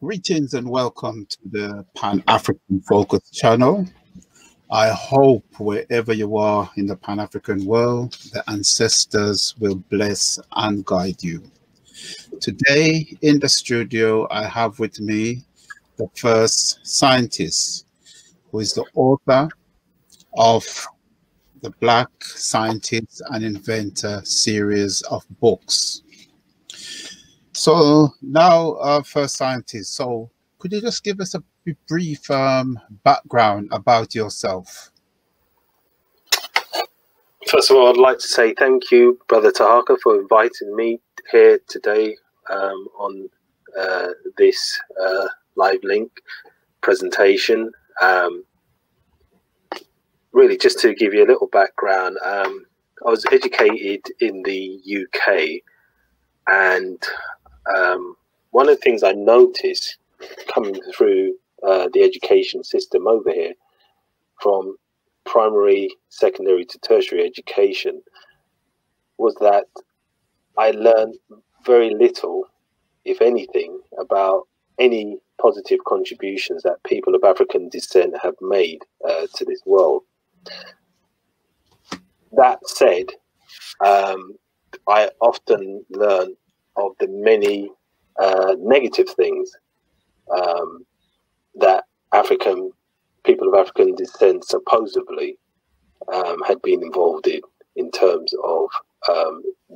Greetings and welcome to the Pan-African Focus channel. I hope wherever you are in the Pan-African world, the ancestors will bless and guide you. Today in the studio, I have with me the first scientist, who is the author of the Black Scientist and Inventor series of books. So now our first scientist, so could you just give us a brief background about yourself? First of all, I'd like to say thank you, Brother Taharqa, for inviting me here today on this live link presentation. Really, just to give you a little background, I was educated in the UK, and one of the things I noticed coming through the education system over here, from primary, secondary to tertiary education, was that I learned very little, if anything, about any positive contributions that people of African descent have made to this world. That said, I often learn of the many negative things that people of African descent supposedly had been involved in terms of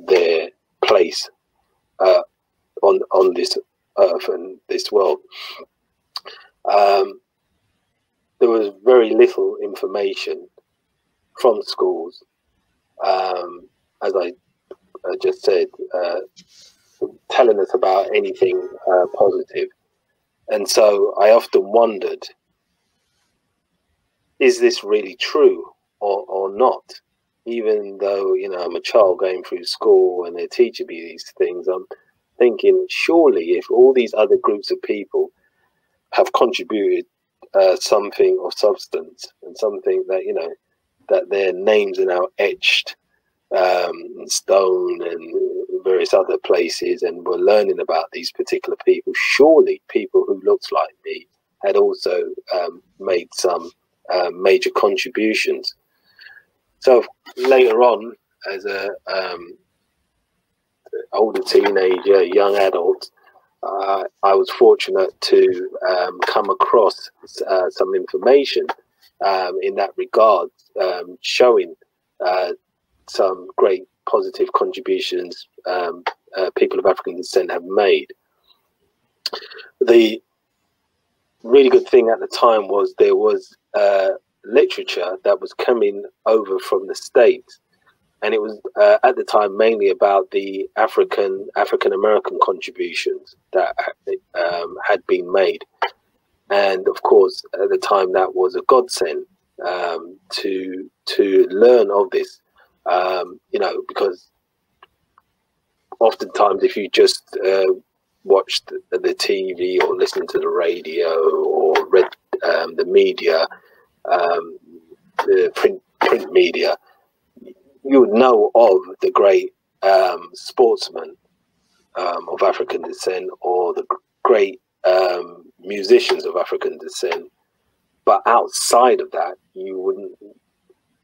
their place on this earth and this world. There was very little information from schools, as I just said, telling us about anything positive. And so I often wondered, is this really true or not? Even though, you know, I'm a child going through school and they're teaching me these things, I'm thinking, surely if all these other groups of people have contributed something of substance, and something that, you know, that their names are now etched in stone and various other places, and we're learning about these particular people, surely people who looked like me had also made some major contributions. So later on, as a older teenager, young adult, I was fortunate to come across some information in that regard, showing some great positive contributions people of African descent have made. The really good thing at the time was there was literature that was coming over from the States, and it was at the time mainly about the African-American contributions that had been made. And of course, at the time, that was a godsend to learn of this. You know, because oftentimes if you just watch the TV or listen to the radio or read the media, the print media, you would know of the great sportsmen of African descent, or the great musicians of African descent, but outside of that you wouldn't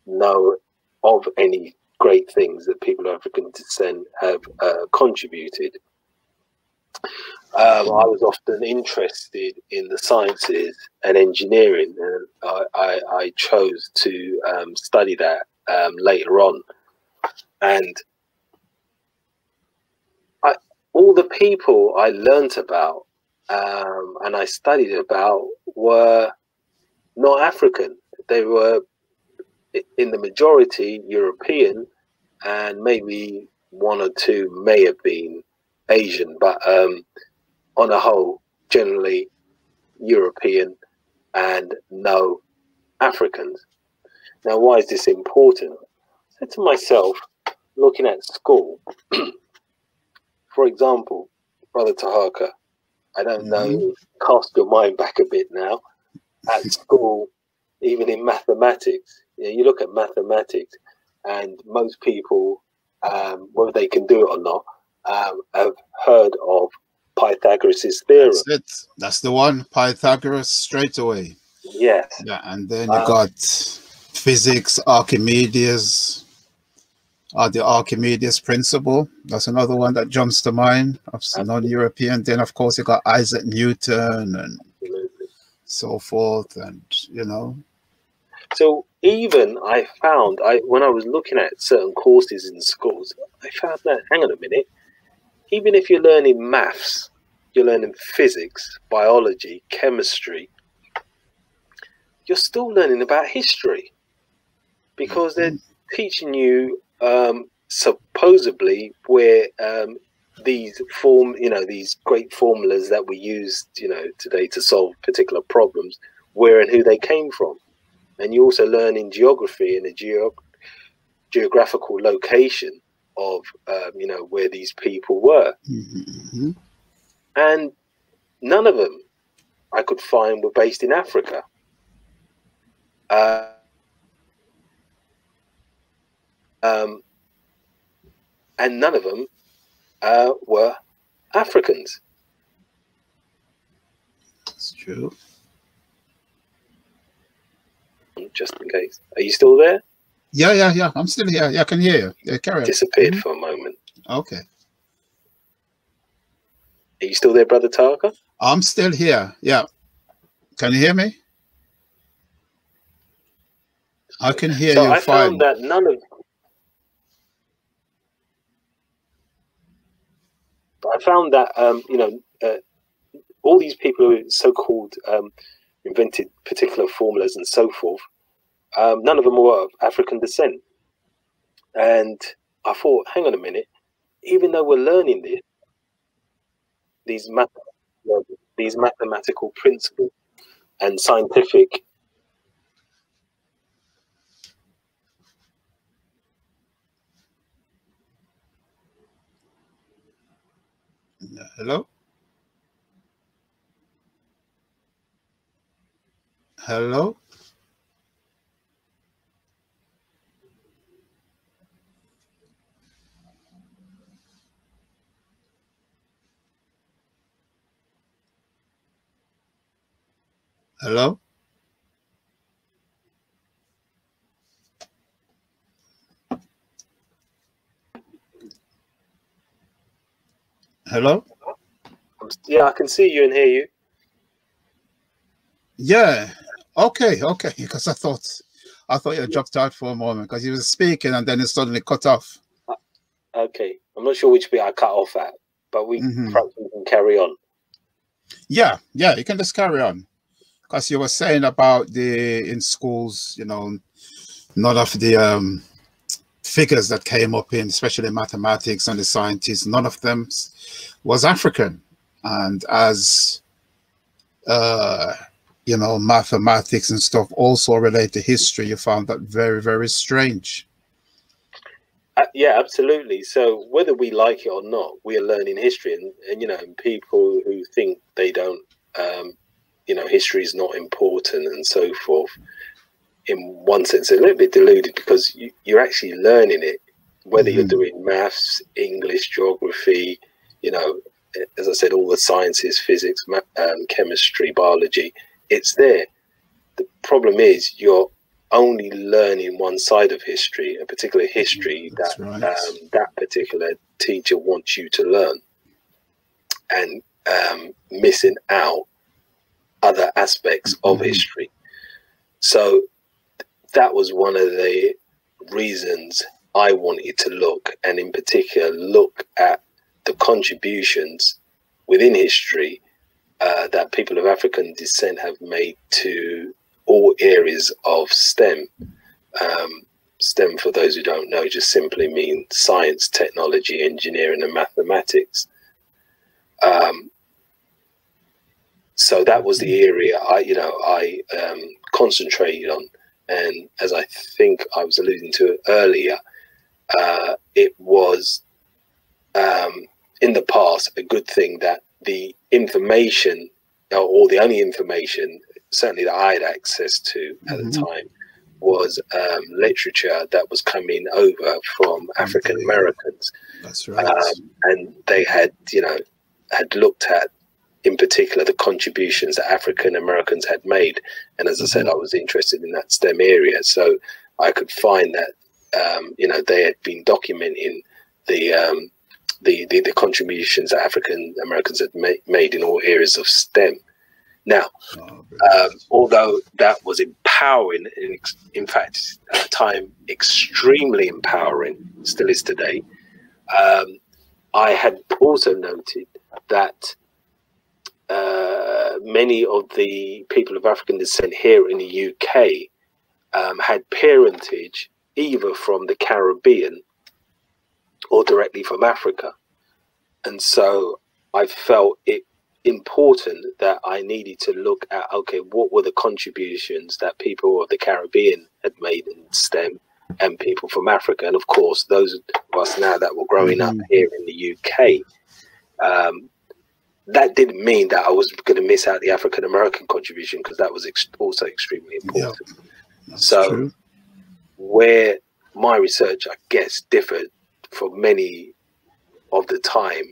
know of any great things that people of African descent have contributed. I was often interested in the sciences and engineering, and I chose to study that later on. And all the people I learnt about and I studied about were not African. They were in the majority European, and maybe one or two may have been Asian, but on the whole, generally European and no Africans. Now, why is this important? I said to myself, looking at school, for example, Brother Taharqa, I don't know, cast your mind back a bit now, at school, even in mathematics, you look at mathematics, and most people, whether they can do it or not, have heard of Pythagoras' theorem. That's it. That's the one. Pythagoras straight away. Yes. Yeah, and then you got physics, Archimedes, the Archimedes principle. That's another one that jumps to mind of non-European. Then, of course, you got Isaac Newton and so forth, and you know. So even I found, when I was looking at certain courses in schools, I found that, hang on a minute, even if you're learning maths, you're learning physics, biology, chemistry, you're still learning about history, because they're teaching you supposedly where these great formulas that we use, you know, today to solve particular problems, where and who they came from. And you also learn in geography and the geographical location of, you know, where these people were. Mm-hmm. And none of them I could find were based in Africa. And none of them were Africans. That's true. Just in case. Are you still there? Yeah, yeah, yeah. I'm still here. Yeah, I can hear you. Yeah, carry on. Disappeared for a moment. Okay. Are you still there, Brother Taharqa? I'm still here. Yeah. Can you hear me? I can hear you. I found that none of. I found that you know, all these people who so-called invented particular formulas and so forth, none of them were of African descent. And I thought, hang on a minute, even though we're learning this, these mathematical principles and scientific Hello? Hello? Hello? Hello? Yeah, I can see you and hear you. Yeah. Okay. Okay. Because I thought you dropped out for a moment because you were speaking and then it suddenly cut off. Okay. I'm not sure which bit I cut off at, but we can carry on. Yeah. Yeah. You can just carry on because you were saying about the in schools, you know, none of the figures that came up in, especially mathematics and the scientists, none of them was African. And as you know, mathematics and stuff also relate to history, you found that very, very strange. Yeah, absolutely. So whether we like it or not, we are learning history, and you know, people who think they don't, you know, history is not important and so forth, in one sense, they're a little bit deluded, because you're actually learning it, whether you're doing maths, English, geography, you know, as I said, all the sciences, physics, chemistry, biology, it's there. The problem is you're only learning one side of history, a particular history that that particular teacher wants you to learn, and missing out other aspects of history. So that was one of the reasons I wanted to look, and in particular look at the contributions within history that people of African descent have made to all areas of STEM. STEM, for those who don't know, just simply means science, technology, engineering, and mathematics. So that was the area I concentrated on, and as I think I was alluding to earlier, it was in the past a good thing that the information, or the only information certainly that I had access to at the time, was literature that was coming over from African Americans. That's right. And they had, you know, had looked at, in particular, the contributions that African Americans had made. And as I said, I was interested in that STEM area. So I could find that, you know, they had been documenting the contributions that African Americans had made in all areas of STEM. Now, although that was empowering, in fact, at the time, extremely empowering, still is today, I had also noted that many of the people of African descent here in the UK had parentage either from the Caribbean or directly from Africa. And so I felt it important that I needed to look at, okay, what were the contributions that people of the Caribbean had made in STEM and people from Africa? And of course, those of us now that were growing up here in the UK, that didn't mean that I was going to miss out the African American contribution, because that was also extremely important. Yeah, so true. Where my research, I guess, differed from many of the time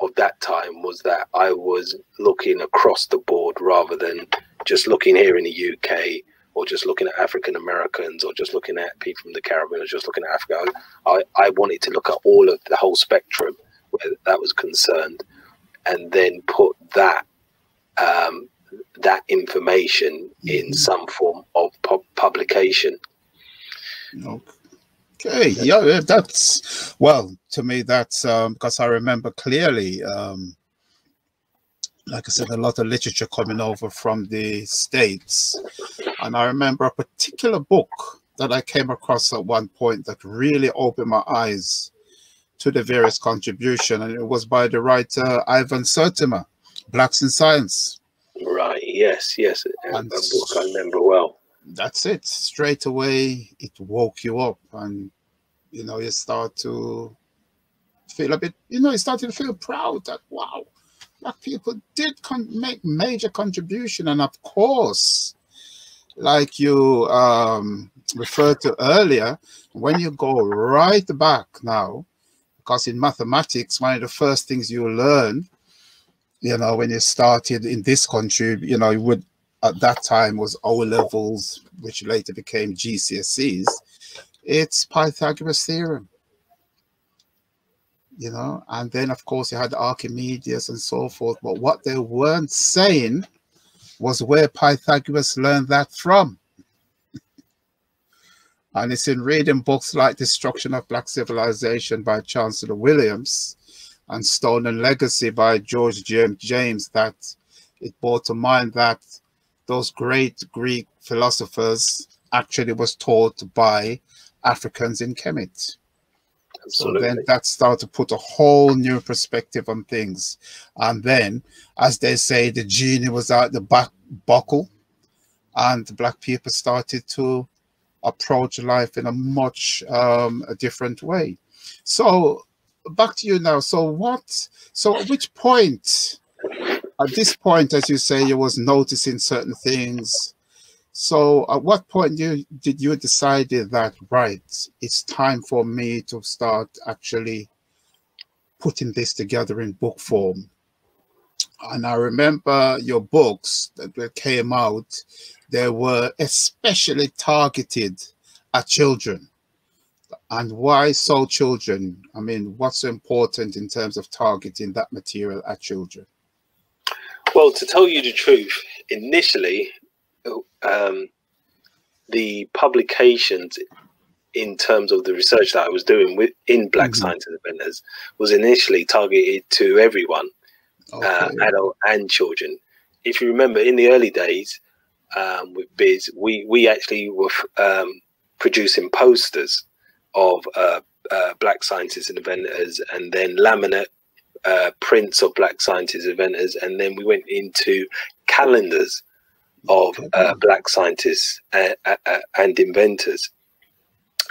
of that time was that I was looking across the board rather than just looking here in the UK, or just looking at African Americans, or just looking at people from the Caribbean, or just looking at Africa. I wanted to look at all of the whole spectrum where that was concerned, and then put that that information in some form of publication. Okay, yeah, that's, well, to me that's, because I remember clearly, like I said, a lot of literature coming over from the States, and I remember a particular book that I came across at one point that really opened my eyes to the various contribution, and it was by the writer Ivan Sertima, Blacks in Science. Right, yes, yes, and that book I remember well. That's it, straight away it woke you up, and you know, you start to feel a bit, you know, you started to feel proud that, wow, black people did make major contribution. And of course, like you referred to earlier, when you go right back now, because in mathematics, one of the first things you learn, you know, when you started in this country, you know, you would, at that time was O levels, which later became GCSEs. It's Pythagoras theorem, you know, and then of course you had Archimedes and so forth. But what they weren't saying was where Pythagoras learned that from. And it's in reading books like Destruction of Black Civilization by Chancellor Williams and Stone and Legacy by George G. M. James that it brought to mind that those great Greek philosophers actually was taught by Africans in Kemet. Absolutely. So then that started to put a whole new perspective on things. And then, as they say, the genie was out the back buckle, and black people started to approach life in a much a different way. So back to you now. So what, so at which point, at this point, as you say, you was noticing certain things. So at what point did you decide that, right, it's time for me to start actually putting this together in book form? And I remember your books that came out, they were especially targeted at children. And why so children? I mean, what's so important in terms of targeting that material at children? Well, to tell you the truth, initially, the publications in terms of the research that I was doing in Black Science Inventors was initially targeted to everyone, adult and children. If you remember, in the early days with Biz, we actually were producing posters of Black Scientists and Inventors, and then laminate prints of Black Scientists Inventors, and then we went into calendars of Black Scientists and Inventors,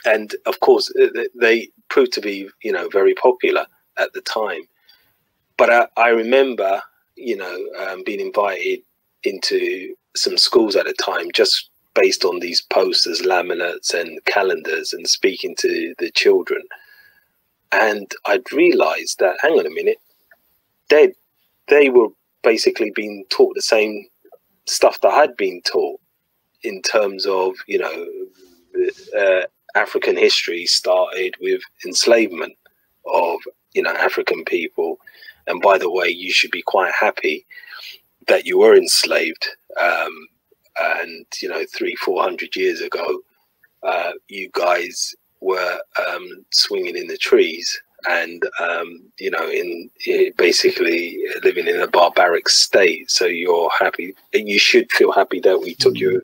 and of course they proved to be, you know, very popular at the time. But I remember, you know, being invited into some schools at the time just based on these posters, laminates and calendars, and speaking to the children. And I'd realized that, hang on a minute, they're they were basically being taught the same stuff that had been taught in terms of, you know, African history started with enslavement of, you know, African people. And by the way, you should be quite happy that you were enslaved. And, you know, 300 or 400 years ago, you guys were swinging in the trees and, you know, in basically living in a barbaric state. So you're happy, you should feel happy that we took you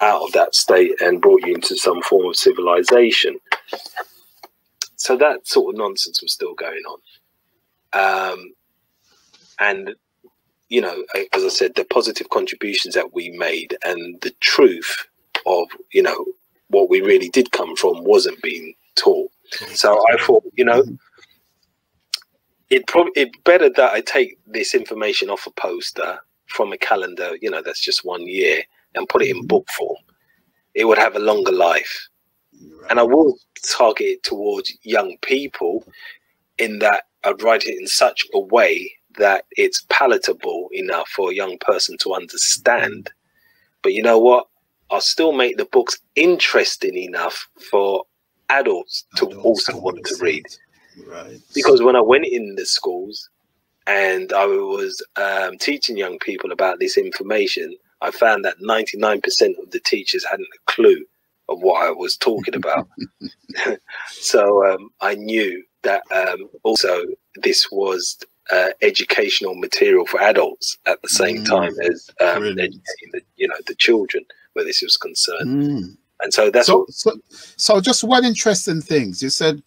out of that state and brought you into some form of civilization. So that sort of nonsense was still going on. And, you know, as I said, the positive contributions that we made and the truth of, you know, what we really did come from wasn't being taught. So I thought, you know, it better that I take this information off a poster from a calendar, you know, that's just 1 year, and put it in book form. It would have a longer life. And I will target it towards young people in that I'd write it in such a way that it's palatable enough for a young person to understand. But you know what? I'll still make the books interesting enough for adults to also want to read. Right. Because when I went in the schools and I was teaching young people about this information, I found that 99% of the teachers hadn't a clue of what I was talking about. So I knew that also this was educational material for adults at the same time as educating the, you know, the children where this was concerned. And so that's so just one interesting thing you said,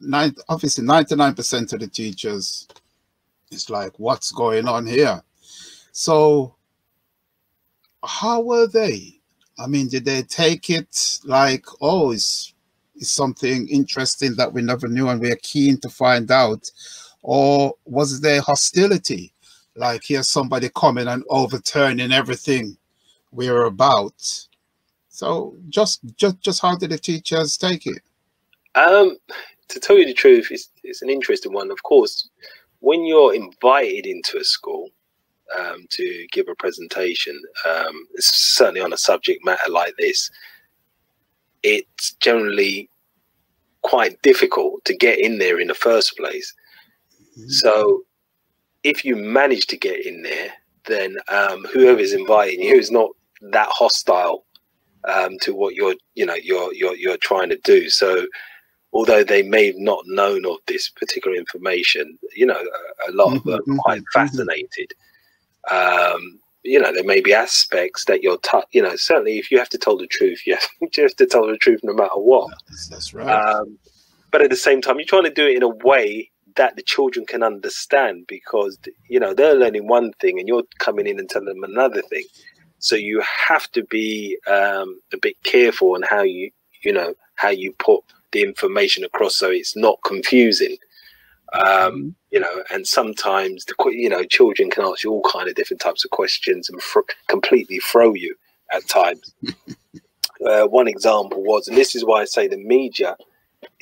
obviously 99% of the teachers is like, what's going on here? So how were they? I mean, did they take it like, oh, it's something interesting that we never knew and we're keen to find out? Or was there hostility? Like, here's somebody coming and overturning everything we're about. So just how did the teachers take it? To tell you the truth, it's an interesting one. Of course, when you're invited into a school to give a presentation, certainly on a subject matter like this, it's generally quite difficult to get in there in the first place. So if you manage to get in there, then whoever's inviting you is not that hostile to what you're, you know, you're trying to do. So although they may have not known of this particular information, you know, a lot of them are quite fascinated. You know, there may be aspects that you're, you know, certainly if you have to tell the truth, you have to tell the truth no matter what. That's right. But at the same time, you're trying to do it in a way that the children can understand, because, you know, they're learning one thing and you're coming in and telling them another thing. So you have to be a bit careful on how you, you know, how you put the information across so it's not confusing. You know, and sometimes, you know, children can ask you all kind of different types of questions and completely throw you at times. One example was, and this is why I say the media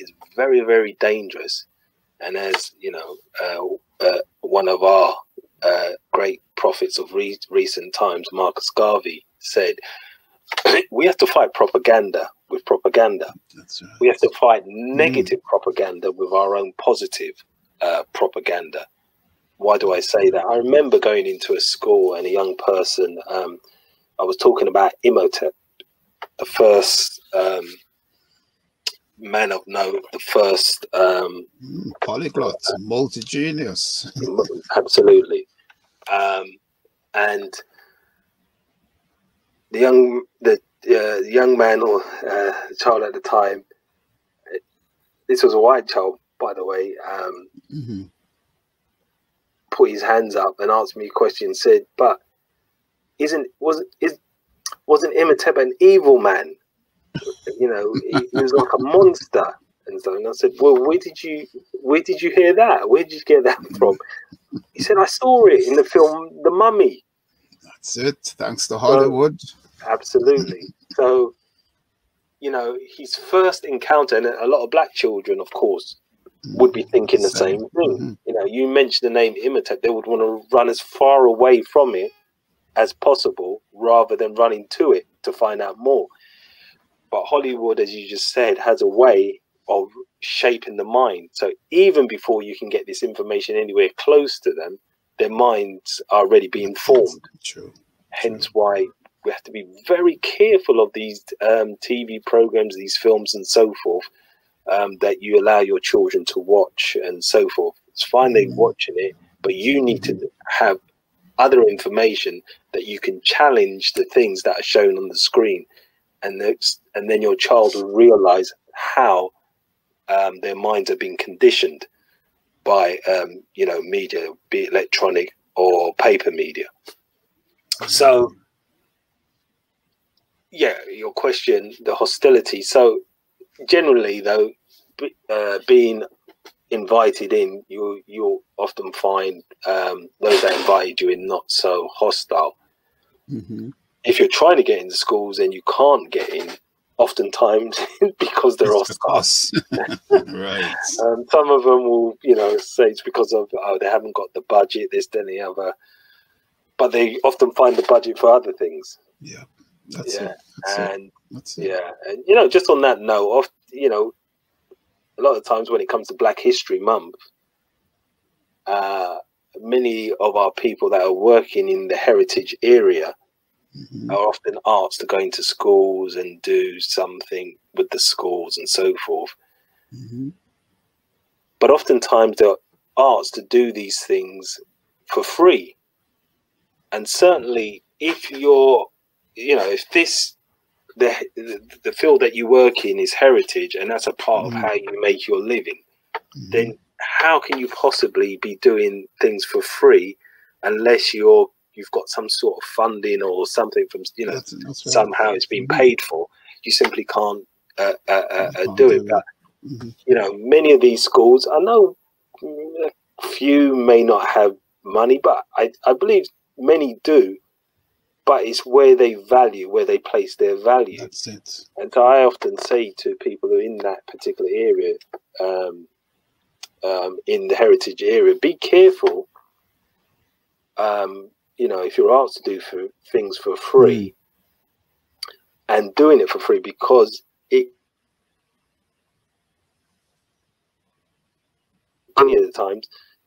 is very, very dangerous. And as you know, one of our great prophets of recent times, Marcus Garvey, said, we have to fight propaganda with propaganda. That's right. We have to fight negative propaganda with our own positive propaganda. Why do I say that? I remember going into a school and a young person, I was talking about Imhotep, the first man of note, the first polyglot, multi-genius. Absolutely. And the young man or child at the time, this was a white child, by the way, put his hands up and asked me a question, said, but wasn't Imhotep an evil man? You know, he was like a monster and so. And I said, well, where did you hear that? Where did you get that from? He said, I saw it in the film The Mummy. That's it. Thanks to Hollywood. So, absolutely. So, you know, his first encounter, and a lot of black children, of course, would be thinking the same thing. Mm-hmm. You know, you mentioned the name Imhotep, they would want to run as far away from it as possible rather than running to it to find out more. But Hollywood, as you just said, has a way of shaping the mind. So even before you can get this information anywhere close to them, their minds are already being formed. True. Hence why we have to be very careful of these TV programs, these films and so forth, that you allow your children to watch and so forth. It's fine they're watching it, but you need to have other information that you can challenge the things that are shown on the screen. And then your child will realize how their minds have been conditioned by, you know, media, be it electronic or paper media. So, yeah, your question, the hostility. So generally, though, being invited in, you'll often find those that invited you in not so hostile. Mm-hmm. If you're trying to get into schools and you can't get in, oftentimes because they're hostile. Right. Some of them will, you know, say it's because of, oh, they haven't got the budget, this, then the other. But they often find the budget for other things. Yeah, that's it. And you know, just on that note, you know, a lot of times when it comes to Black History Month, many of our people that are working in the heritage area are often asked to go into schools and do something with the schools and so forth. But oftentimes they're asked to do these things for free. And certainly if you're, you know, if this, the field that you work in is heritage and that's a part of how you make your living, then how can you possibly be doing things for free unless you've got some sort of funding or something from, you know, that's right. Somehow it's been paid for. You simply can't do it. But, you know, many of these schools, I know a few may not have money, but I believe many do. But it's where they value, where they place their value. That's it. And so I often say to people who are in that particular area, in the heritage area, be careful, you know, if you're asked to do things for free and doing it for free, because many of the times,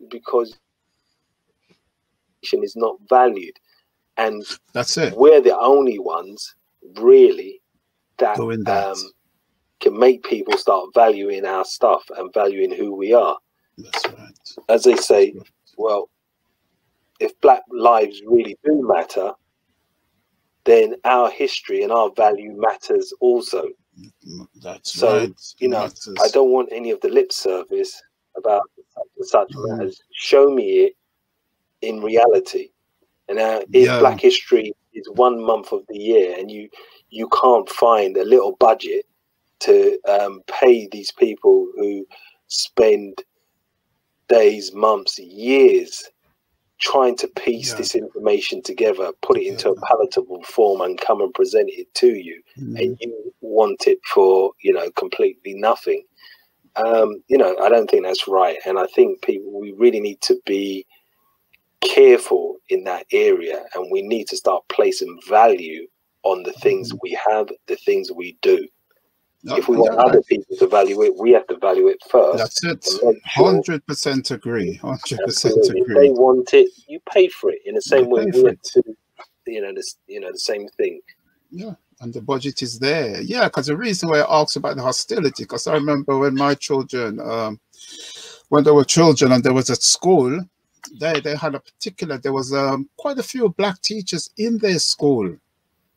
because is not valued. And that's it. We're the only ones really that, can make people start valuing our stuff and valuing who we are. That's right. As they say, well, if Black lives really do matter, then our history and our value matters also. That's so, right. You know, I don't want any of the lip service about such as show me it in reality. And Black History is one month of the year, and you can't find a little budget to pay these people who spend days, months, years trying to piece this information together, put it into a palatable form and come and present it to you, and you want it for, you know, completely nothing. You know, I don't think that's right. And I think we really need to be careful in that area, and we need to start placing value on the things we have, the things we do. If we want other people to value it, we have to value it first. That's it. 100% agree. 100% agree. If they want it, you pay for it. In the same way, we have to, you know, the same thing. Yeah, and the budget is there. Yeah, because the reason why I asked about the hostility, because I remember when my children, when they were children and they was at school, they had a particular. There was quite a few Black teachers in their school.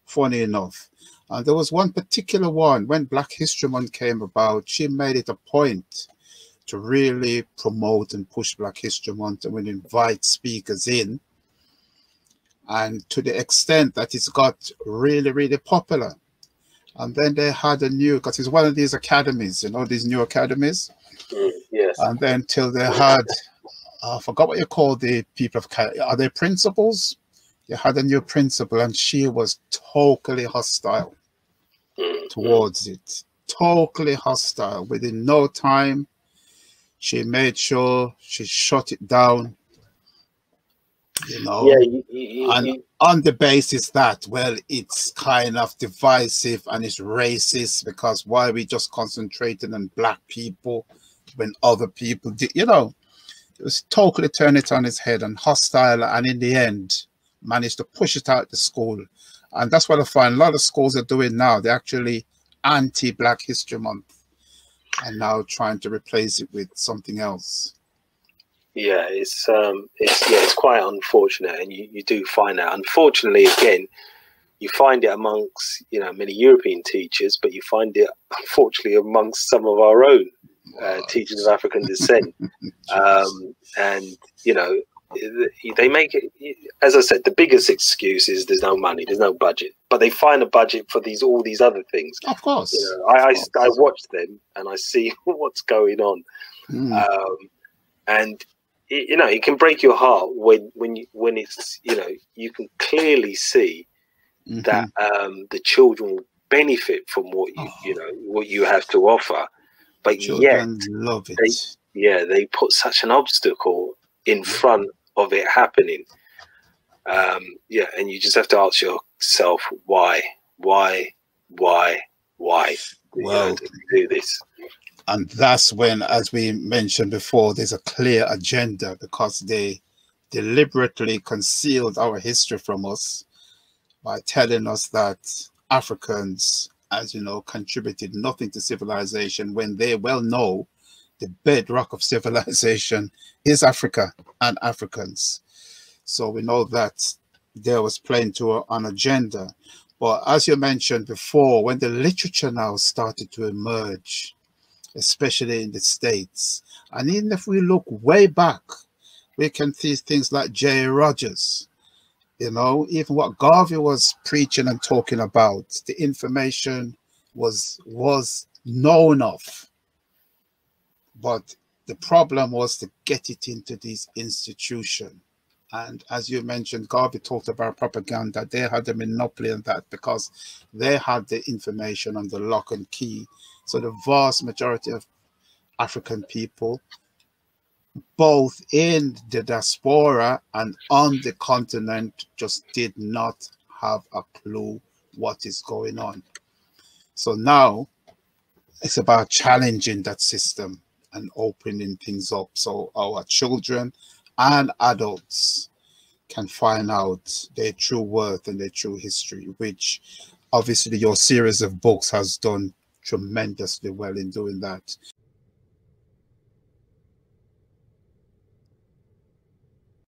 Funny enough. And there was one particular one, when Black History Month came about, she made it a point to really promote and push Black History Month and would invite speakers in. And to the extent that it's got really, really popular. And then they had a new, because it's one of these academies, you know, these new academies. Yes. And then till they had, I forgot what you call the people of, are they principals? They had a new principal and she was totally hostile towards it, totally hostile. Within no time she made sure she shut it down, you know. Yeah, and on the basis that, well, it's kind of divisive and it's racist, because why are we just concentrating on black people when other people did, you know. It was totally turned it on its head and hostile, and in the end managed to push it out the school. And that's what I find a lot of schools are doing now. They're actually anti-Black History Month and now trying to replace it with something else. Yeah, it's quite unfortunate, and you do find that, unfortunately, again, you find it amongst, you know, many European teachers, but you find it unfortunately amongst some of our own teachers of African descent. And you know, they make it, as I said, the biggest excuse is there's no money, there's no budget, but they find a budget for these, all these other things. Of course, you know, I watch them and I see what's going on. And it, you know, it can break your heart when it's, you know, you can clearly see that the children will benefit from what you, you know, what you have to offer, but yet love it. They put such an obstacle in front of it happening. Yeah, and you just have to ask yourself why well, do we do this? And that's when, as we mentioned before, there's a clear agenda, because they deliberately concealed our history from us by telling us that Africans, as you know, contributed nothing to civilization, when they well know the bedrock of civilization is Africa and Africans. So we know that there was playing to an agenda. But as you mentioned before, when the literature now started to emerge, especially in the States, and even if we look way back, we can see things like J. Rogers, you know, even what Garvey was preaching and talking about, the information was known of. But the problem was to get it into these institutions. And as you mentioned, Garvey talked about propaganda. They had a monopoly on that because they had the information on the lock and key. So the vast majority of African people, both in the diaspora and on the continent, just did not have a clue what is going on. So now it's about challenging that system and opening things up so our children and adults can find out their true worth and their true history, which obviously your series of books has done tremendously well in doing that.